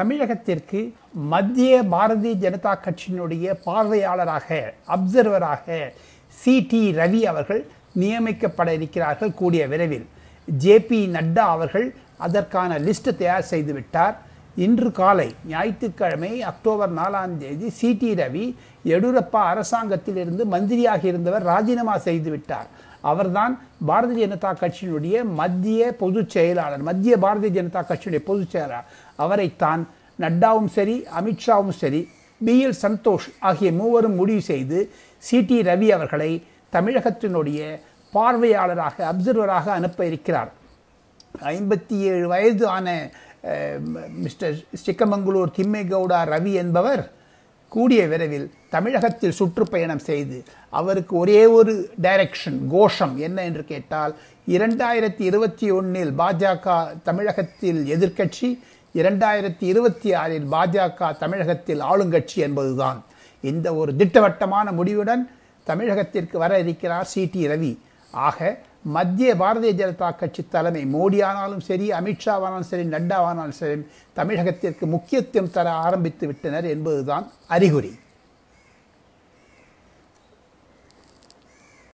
தமிழகத்திற்கு மத்திய பாரதிய ஜனதா கட்சியினுடைய பார்வையாளராக, அப்சர்வராக சி.டி. ரவி அவர்கள் நியமிக்கப்பட இருக்கிறார்கள். கூடிய விரைவில் ஜே.பி. நட்டா அவர்கள் அதற்கான லிஸ்ட் தயார் செய்துவிட்டார். இன்று காலை ஞாயிற்றுக்கிழமை அக்டோபர் 4 சி.டி. ரவி, எடியூரப்பா அரசாங்கத்திலிருந்து மந்திரியாக இருந்தவர், ராஜினாமா செய்துவிட்டார். அவர்தான் பாரதிய ஜனதா கட்சியினுடைய மத்திய பொதுச் செயலாளர், மத்திய பாரதிய ஜனதா கட்சியினுடைய பொதுச் செயலாளர். அவரைத்தான் நட்டாவும் சரி, அமித்ஷாவும் சரி, பி.எல். சந்தோஷ் ஆகிய மூவரும் முடிவு செய்து சி.டி. ரவி அவர்களை தமிழகத்தினுடைய பார்வையாளராக, அப்சர்வராக அனுப்ப இருக்கிறார். 57 வயது ஆன மிஸ்டர் சிக்கமங்களூர் திம்மேகவுடா ரவி என்பவர் கூடிய விரைவில் தமிழகத்தில் சுற்றுப்பயணம் செய்து, அவருக்கு ஒரே ஒரு டைரக்ஷன், கோஷம் என்ன என்று கேட்டால், 2021 பாஜக தமிழகத்தில் எதிர்க்கட்சி, 2026 பாஜக தமிழகத்தில் ஆளுங்கட்சி என்பதுதான். இந்த ஒரு திட்டவட்டமான முடிவுடன் தமிழகத்திற்கு வர இருக்கிறார் சி.டி. ரவி. ஆக மத்திய பாரதிய ஜனதா கட்சி தலைமை மோடியானாலும் சரி, அமித்ஷாவானாலும் சரி, நட்டாவானாலும் சரி, தமிழகத்திற்கு முக்கியத்துவம் தர ஆரம்பித்து விட்டனர் என்பதுதான் அறிகுறி.